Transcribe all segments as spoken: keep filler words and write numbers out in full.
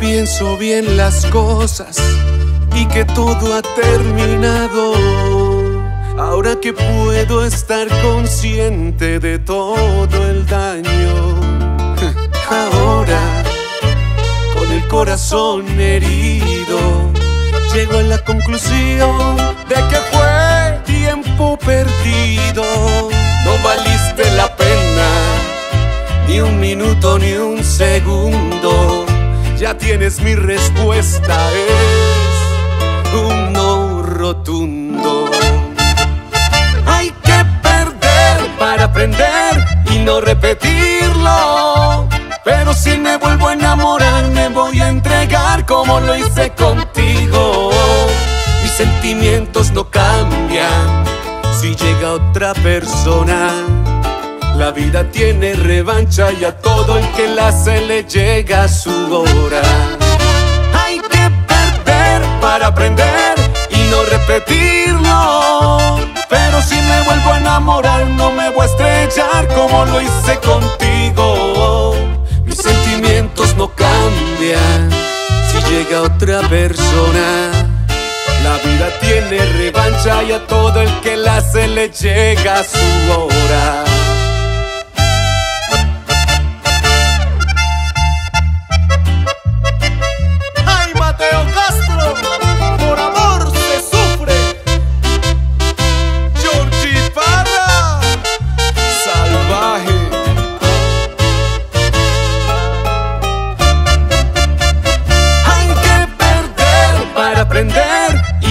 pienso bien las cosas y que todo ha terminado. Ahora que puedo estar consciente de todo el daño. Ahora, con el corazón herido, llego a la conclusión de que fue tiempo perdido. No valiste la pena, ni un minuto ni un segundo. Ya tienes mi respuesta, es un no rotundo. Hay que perder para aprender y no repetirlo. Pero si me vuelvo a enamorar, me voy a entregar como lo hice contigo. Mis sentimientos no cambian si llega otra persona. La vida tiene revancha y a todo el que la hace le llega su hora. Hay que perder para aprender y no repetirlo. Pero si me vuelvo a enamorar, no me voy a estrellar como lo hice contigo. Mis sentimientos no cambian si llega otra persona. La vida tiene revancha y a todo el que la hace le llega su hora.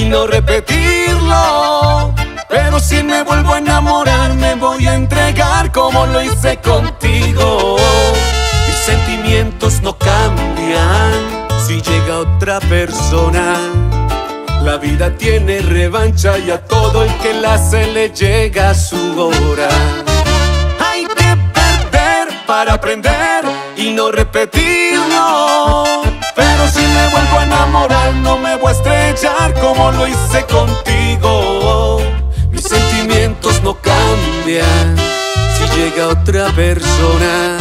No repetirlo, pero si me vuelvo a enamorar, me voy a entregar como lo hice contigo. Mis sentimientos no cambian si llega otra persona. La vida tiene revancha y a todo el que la hace le llega su hora. Hay que perder para aprender y no repetirlo. Pero si me vuelvo a enamorar, no me voy a estrellar como lo hice contigo. Mis sentimientos no cambian si llega otra persona.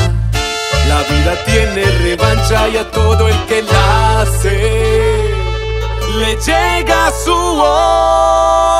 La vida tiene revancha y a todo el que la hace le llega su hora.